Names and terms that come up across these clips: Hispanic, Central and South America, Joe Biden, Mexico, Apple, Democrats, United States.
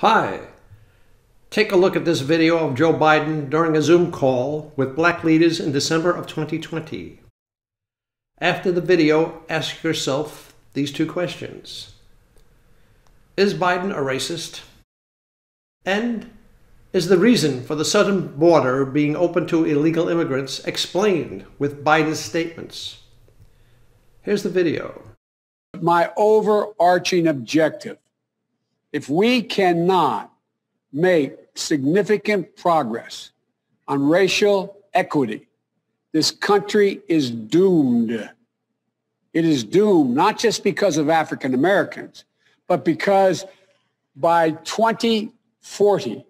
Hi, take a look at this video of Joe Biden during a Zoom call with black leaders in December of 2020. After the video, ask yourself these two questions. Is Biden a racist? And is the reason for the southern border being open to illegal immigrants explained with Biden's statements? Here's the video. My overarching objective: if we cannot make significant progress on racial equity, this country is doomed. It is doomed, not just because of African Americans, but because by 2040,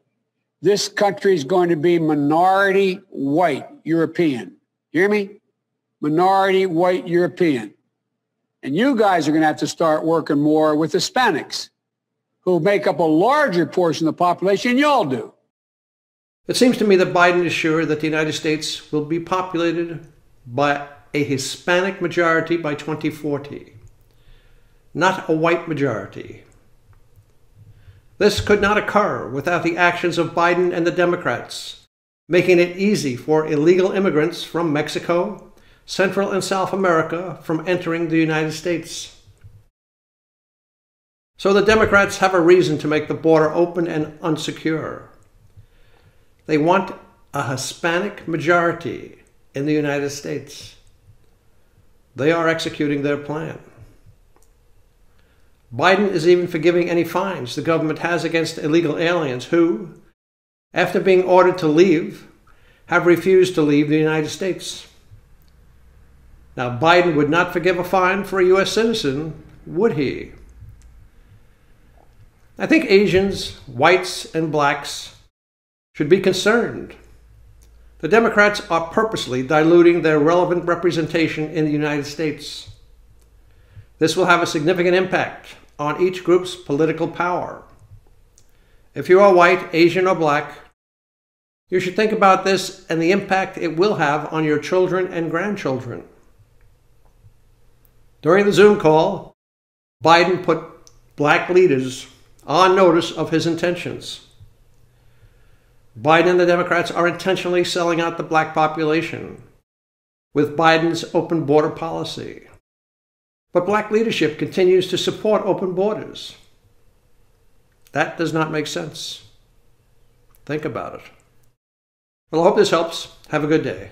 this country is going to be minority white European. Hear me? Minority white European. And you guys are going to have to start working more with Hispanics, who make up a larger portion of the population, and y'all do. It seems to me that Biden is sure that the United States will be populated by a Hispanic majority by 2040, not a white majority. This could not occur without the actions of Biden and the Democrats, making it easy for illegal immigrants from Mexico, Central and South America from entering the United States. So the Democrats have a reason to make the border open and unsecure. They want a Hispanic majority in the United States. They are executing their plan. Biden is even forgiving any fines the government has against illegal aliens who, after being ordered to leave, have refused to leave the United States. Now, Biden would not forgive a fine for a U.S. citizen, would he? I think Asians, whites, and blacks should be concerned. The Democrats are purposely diluting their relevant representation in the United States. This will have a significant impact on each group's political power. If you are white, Asian, or black, you should think about this and the impact it will have on your children and grandchildren. During the Zoom call, Biden put black leaders on notice of his intentions. Biden and the Democrats are intentionally selling out the black population with Biden's open border policy. But black leadership continues to support open borders. That does not make sense. Think about it. Well, I hope this helps. Have a good day.